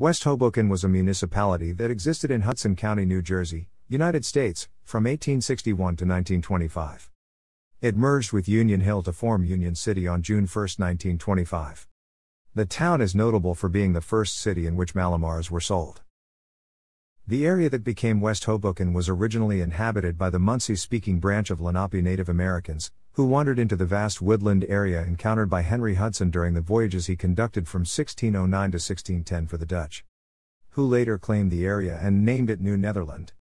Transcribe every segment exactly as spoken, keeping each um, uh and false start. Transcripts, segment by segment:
West Hoboken was a municipality that existed in Hudson County, New Jersey, United States, from eighteen sixty-one to nineteen twenty-five. It merged with Union Hill to form Union City on June first, nineteen twenty-five. The town is notable for being the first city in which Mallomars were sold. The area that became West Hoboken was originally inhabited by the Munsee-speaking branch of Lenape Native Americans, who wandered into the vast woodland area encountered by Henry Hudson during the voyages he conducted from sixteen oh nine to sixteen ten for the Dutch, who later claimed the area and named it New Netherland.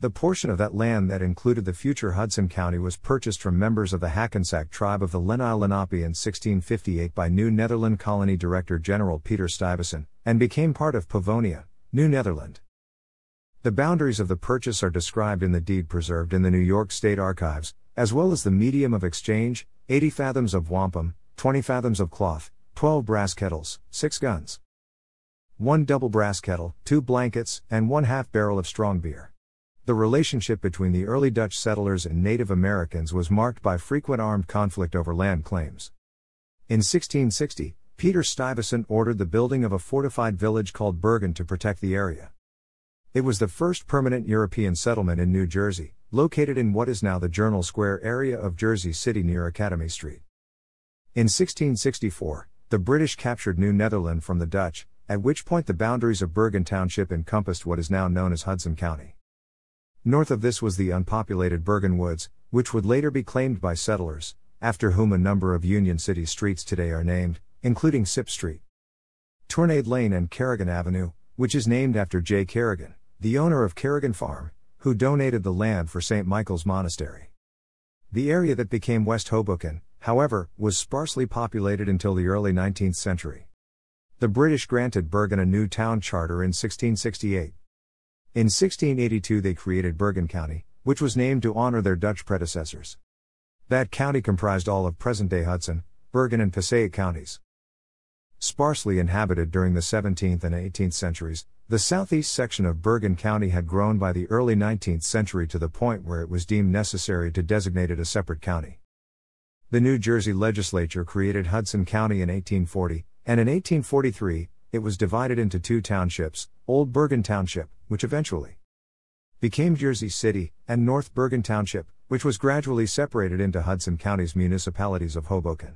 The portion of that land that included the future Hudson County was purchased from members of the Hackensack tribe of the Lenni-Lenape in sixteen fifty-eight by New Netherland Colony Director General Peter Stuyvesant, and became part of Pavonia, New Netherland. The boundaries of the purchase are described in the deed preserved in the New York State Archives, as well as the medium of exchange: eighty fathoms of wampum, twenty fathoms of cloth, twelve brass kettles, six guns, one double brass kettle, two blankets, and one half barrel of strong beer. The relationship between the early Dutch settlers and Native Americans was marked by frequent armed conflict over land claims. In sixteen sixty, Peter Stuyvesant ordered the building of a fortified village called Bergen to protect the area. It was the first permanent European settlement in New Jersey, located in what is now the Journal Square area of Jersey City near Academy Street. In sixteen sixty-four, the British captured New Netherland from the Dutch, at which point the boundaries of Bergen Township encompassed what is now known as Hudson County. North of this was the unpopulated Bergen Woods, which would later be claimed by settlers, after whom a number of Union City streets today are named, including Sip Street, Tornade Lane, and Kerrigan Avenue, which is named after J. Kerrigan, the owner of Kerrigan Farm, who donated the land for Saint Michael's Monastery. The area that became West Hoboken, however, was sparsely populated until the early nineteenth century. The British granted Bergen a new town charter in sixteen sixty-eight. In sixteen eighty-two they created Bergen County, which was named to honor their Dutch predecessors. That county comprised all of present-day Hudson, Bergen, and Passaic counties. Sparsely inhabited during the seventeenth and eighteenth centuries, the southeast section of Bergen County had grown by the early nineteenth century to the point where it was deemed necessary to designate it a separate county. The New Jersey legislature created Hudson County in eighteen forty, and in eighteen forty-three, it was divided into two townships: Old Bergen Township, which eventually became Jersey City, and North Bergen Township, which was gradually separated into Hudson County's municipalities of Hoboken,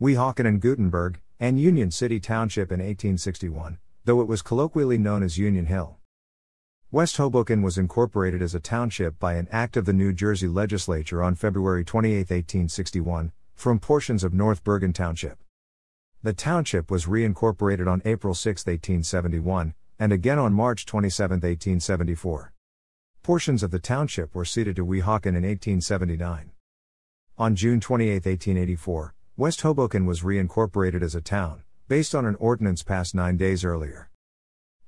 Weehawken, and Gutenberg, and Union City Township in eighteen sixty-one, though it was colloquially known as Union Hill. West Hoboken was incorporated as a township by an act of the New Jersey legislature on February twenty-eighth, eighteen sixty-one, from portions of North Bergen Township. The township was reincorporated on April sixth, eighteen seventy-one, and again on March twenty-seventh, eighteen seventy-four. Portions of the township were ceded to Weehawken in eighteen seventy-nine. On June twenty-eighth, eighteen eighty-four, West Hoboken was reincorporated as a town, based on an ordinance passed nine days earlier.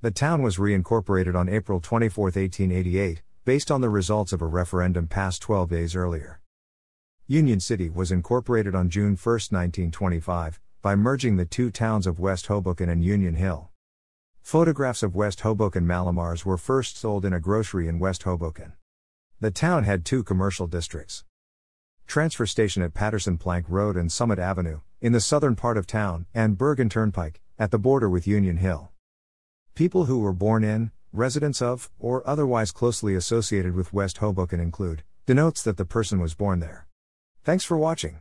The town was reincorporated on April twenty-fourth, eighteen eighty-eight, based on the results of a referendum passed twelve days earlier. Union City was incorporated on June first, nineteen twenty-five, by merging the two towns of West Hoboken and Union Hill. Photographs of West Hoboken Mallomars were first sold in a grocery in West Hoboken. The town had two commercial districts: transfer station at Patterson Plank Road and Summit Avenue, in the southern part of town, and Bergen Turnpike, at the border with Union Hill. People who were born in, residents of, or otherwise closely associated with West Hoboken include denotes that the person was born there. Thanks for watching.